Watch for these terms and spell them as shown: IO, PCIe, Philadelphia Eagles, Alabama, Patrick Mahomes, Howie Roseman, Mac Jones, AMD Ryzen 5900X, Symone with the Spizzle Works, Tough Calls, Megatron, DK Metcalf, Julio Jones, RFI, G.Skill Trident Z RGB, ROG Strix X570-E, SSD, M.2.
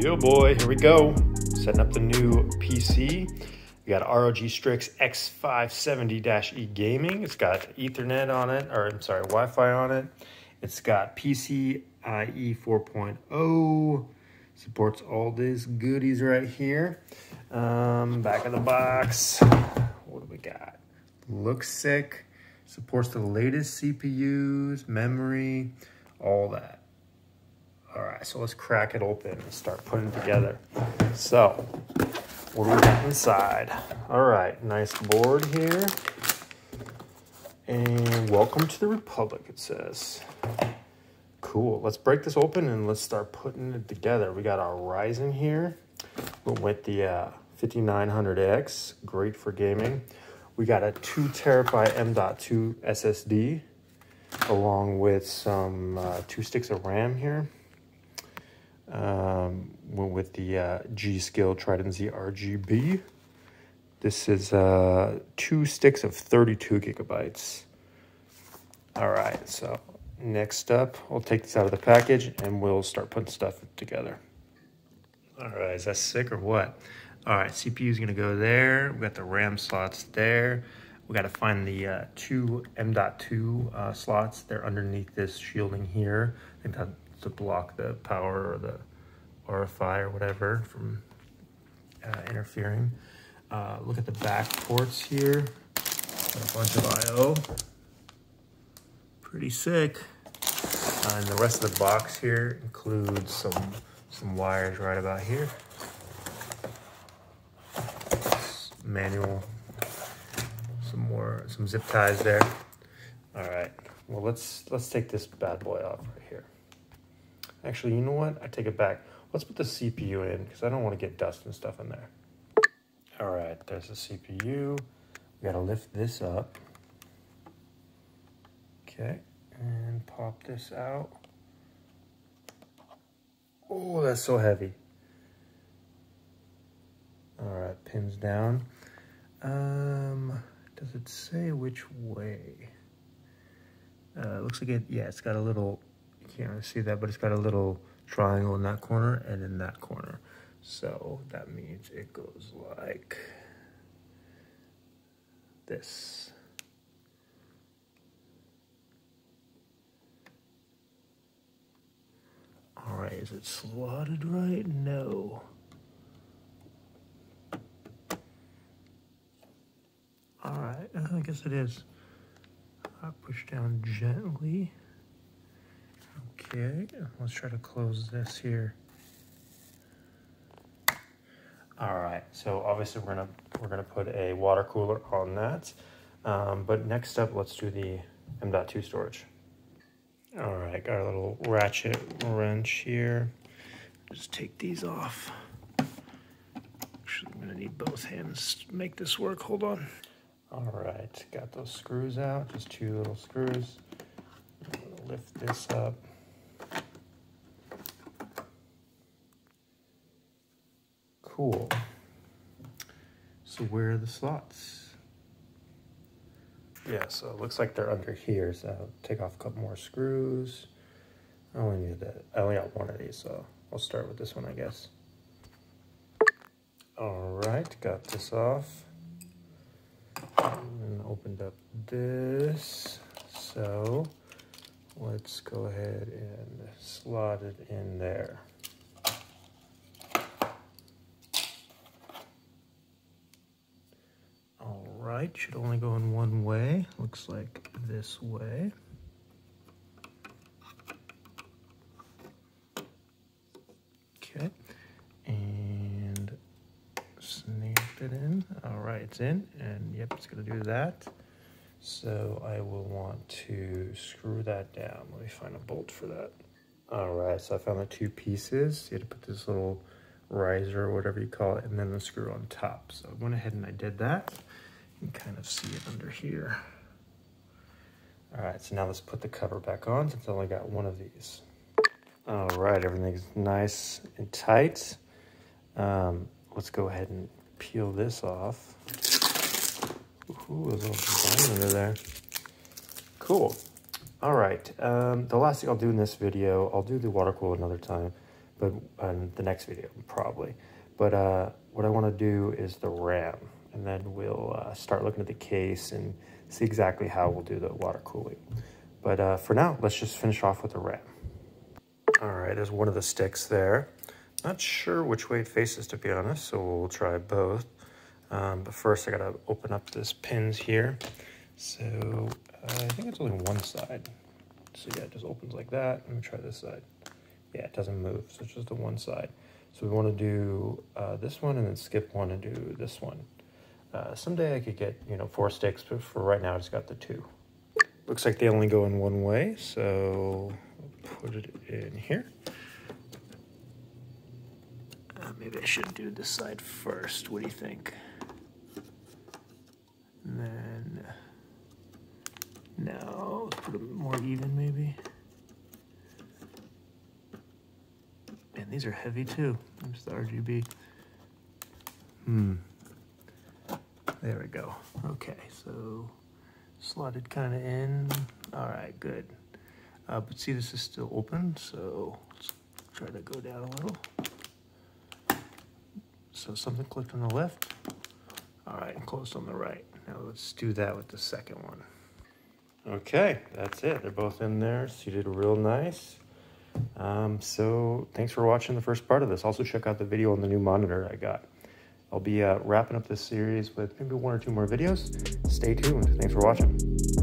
Yo boy, here we go. Setting up the new PC. We got ROG Strix X570-E gaming. It's got Ethernet on it, or I'm sorry, Wi-Fi on it. It's got PCIe 4.0. Supports all these goodies right here. Back of the box, what do we got? Looks sick. Supports the latest CPUs, memory, all that. All right, so let's crack it open and start putting it together. So, what do we got inside? All right, nice board here. And welcome to the Republic, it says. Cool, let's break this open and let's start putting it together. We got our Ryzen here. We went the 5900X, great for gaming. We got a 2 terabyte M.2 SSD, along with some 2 sticks of RAM here. Went with the G.Skill Trident Z RGB. This is 2 sticks of 32 gigabytes. All right, so next up, we'll take this out of the package and we'll start putting stuff together. All right, is that sick or what? All right, CPU is gonna go there. We got the RAM slots there. We gotta find the 2 M.2 slots. They're underneath this shielding here. I think that to block the power or the RFI or whatever from interfering. Look at the back ports here. Got a bunch of IO. Pretty sick. And the rest of the box here includes some wires right about here. Manual. Some zip ties there. All right. Well, let's take this bad boy off right here. Actually, you know what? I take it back. Let's put the CPU in because I don't want to get dust and stuff in there. All right, there's the CPU. We got to lift this up. Okay, and pop this out. Oh, that's so heavy. All right, pins down. Does it say which way? Looks like it, yeah, it's got a little, you can't really see that, but it's got a little triangle in that corner and in that corner. So that means it goes like this. All right, is it slotted right? No. All right, I guess it is. I push down gently. Okay, let's try to close this here. All right, so obviously we're gonna put a water cooler on that. But next up, let's do the M.2 storage. All right, got a little ratchet wrench here. Just take these off. Actually, I'm gonna need both hands to make this work. Hold on. All right, got those screws out, just 2 little screws. I'm gonna lift this up. Cool. So where are the slots? Yeah, so it looks like they're under here, so I'll take off a couple more screws. I only need that. I only got one of these, so I'll start with this one, I guess. All right, got this off. And opened up this, so let's go ahead and slot it in there. All right, should only go in one way, looks like this way. Okay, and snap it in. All right, it's in, and yep, it's gonna do that. So I will want to screw that down. Let me find a bolt for that. All right, so I found the 2 pieces. You had to put this little riser or whatever you call it, and then the screw on top. So I went ahead and I did that. You can kind of see it under here. All right, so now let's put the cover back on since I only got one of these. All right, everything's nice and tight. Let's go ahead and peel this off. Ooh, there's a little design under there. Cool. All right, the last thing I'll do in this video, I'll do the water cooler another time. but in the next video probably. But what I want to do is the RAM, and then we'll start looking at the case and see exactly how we'll do the water cooling. But for now, let's just finish off with the RAM. All right, there's one of the sticks there. Not sure which way it faces, to be honest, so we'll try both. But first, I gotta open up this pins here. So I think it's only one side. So yeah, it just opens like that. Let me try this side. Yeah, it doesn't move, so it's just the one side. So we want to do this one and then skip one and do this one. Someday I could get, you know, 4 sticks, but for right now I just got the 2. Looks like they only go in one way, so I'll put it in here. Maybe I should do this side first. What do you think? And then, no, let's put it more even maybe. Man, these are heavy too. There's the RGB. There we go. Okay, so slotted kind of in. All right, good. But see, this is still open, so let's try to go down a little. So something clicked on the left. All right, and closed on the right. Now let's do that with the second one. Okay, that's it. They're both in there, seated real nice. So thanks for watching the first part of this. Also check out the video on the new monitor I got. I'll be wrapping up this series with maybe 1 or 2 more videos. Stay tuned. Thanks for watching.